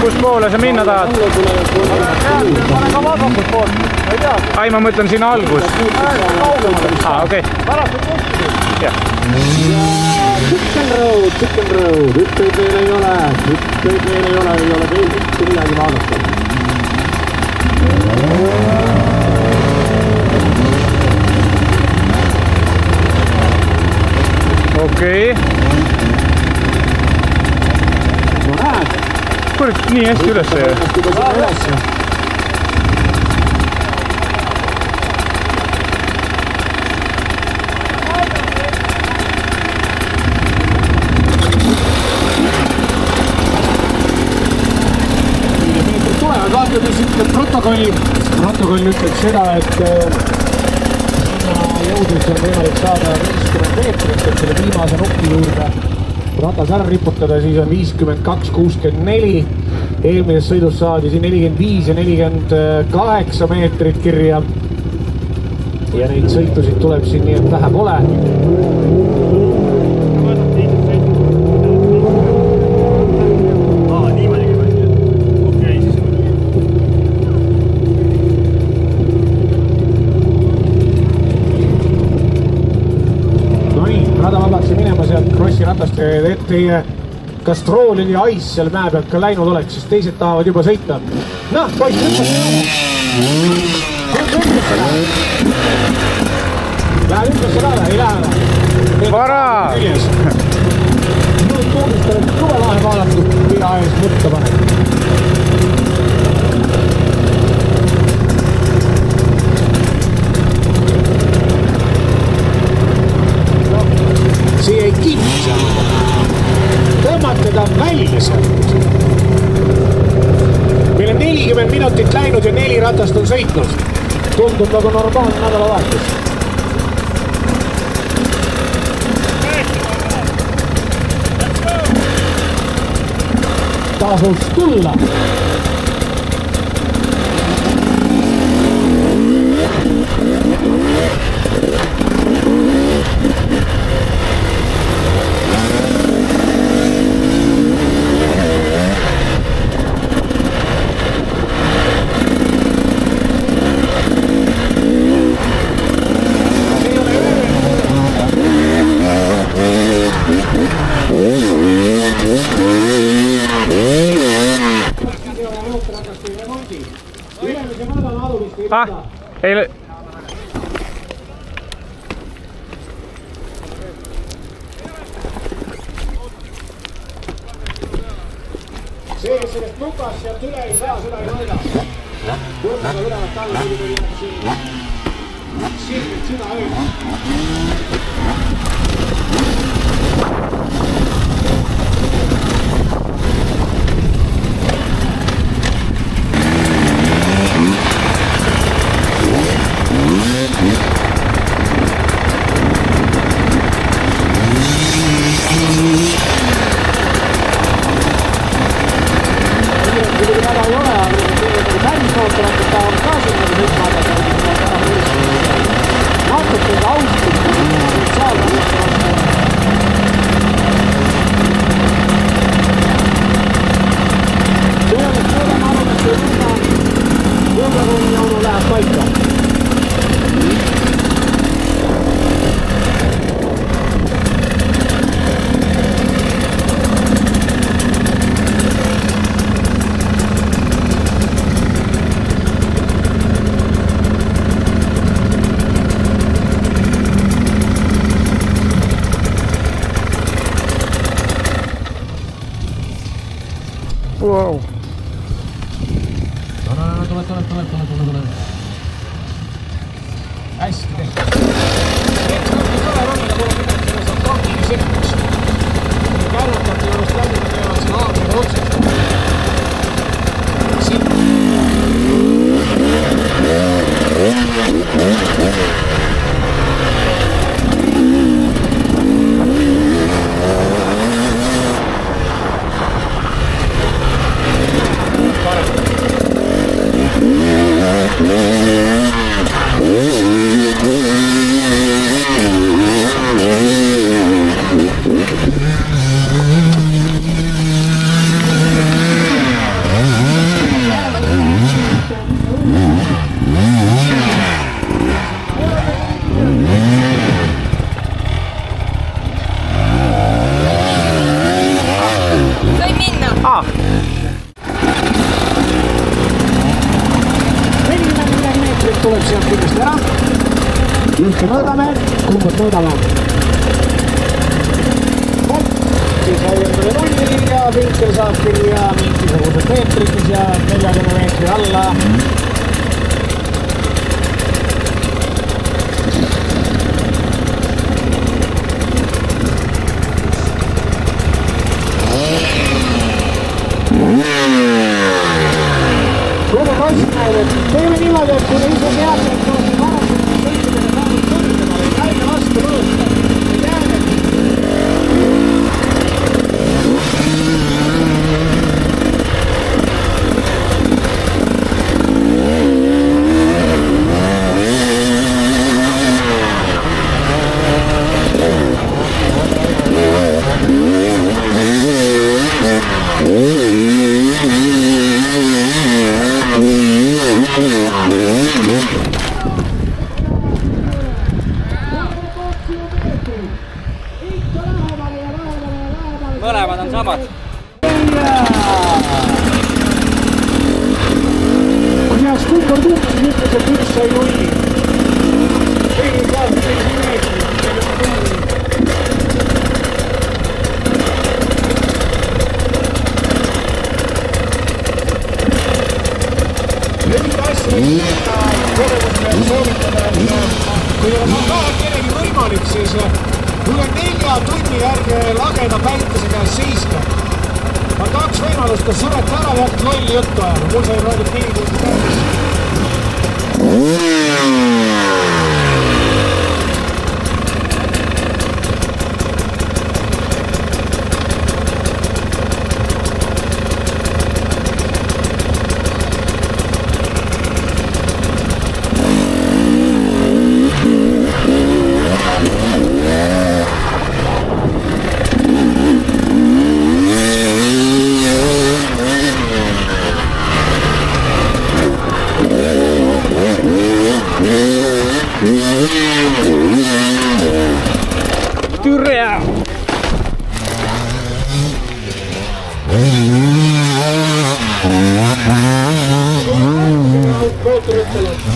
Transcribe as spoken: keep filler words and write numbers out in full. Kus poole sa minna tahad? Pane ka vasakut poolt. Ai, ma mõtlen sinna algus. Ah, okei. Chicken road, chicken road. Ütteid meil ei ole. Ütteid meil ei ole, ei ole veel mitte midagi vaadata. Okei. No näed! Kuule, nii hästi üles ei ole. Protokoll ütleks seda, et jõudus on võimalik saada viiskümmend meetrit, et selle viimase nukki juurde ratas ära riputada, siis on viiskümmend kaks kuuskümmend neli. Eelmises sõidus saadi siin nelikümmend viis ja nelikümmend kaheksa meetrit kirja. Ja neid sõitusid tuleb siin nii, et vähe pole. Teie kastrooli ja ais seal mäe pealt ka läinud oleks, siis teised tahavad juba sõita. Noh, poiss ütles. Lähe ütles ära, ei lähe. Vara! Nüüd tuulistel, et kõva lahe vaadatud, mida ees mõtta paneb. Tõmmata ta välja sealt. Meil on nelikümmend minutit läinud ja neli ratast on sõitnud. Tundub nagu normaalne nädalavahetus. Tasuks tulla. Ah, ei ole... See, sellest nukas sealt üle ei saa, seda ei võida. Võtta seda ülevad talle, kui kui jääb siin. Sirgelt seda ööda. Wow. No, no, no, tule, tule, tule, tule, tule, tule. Hästi tehty. Eks kohti tule rannada, kui on midagi, mida saab kahvini sekkuks. Kärnatati juurest läbi, kui teevad siin aadmine otsust. Siin. We'll be right back. möödame, kummad mõõdame. Siis häiendame nullini ja pinkel saab kirja viiskümmend meetritis ja nelikümmend meetri alla. Teeme niimoodi, et kui ise teate, et kui see varased kõikidele päris kõrgemale, ei aina vastu mõõta, ei mõlemad on samad. Kui heas kukkord uudis ütles, et üks sai nulli. Kõige saab kõige meetri. Nüüd asja ei soovitada, kui on kahe kellegi võimalik, siis üle nelja tunni järge lageda päitese käes siiska. On kaks võimalust, kas sõnete ära jääb lolli juttu ajal. Mul sai räägib nii kundi Thank you.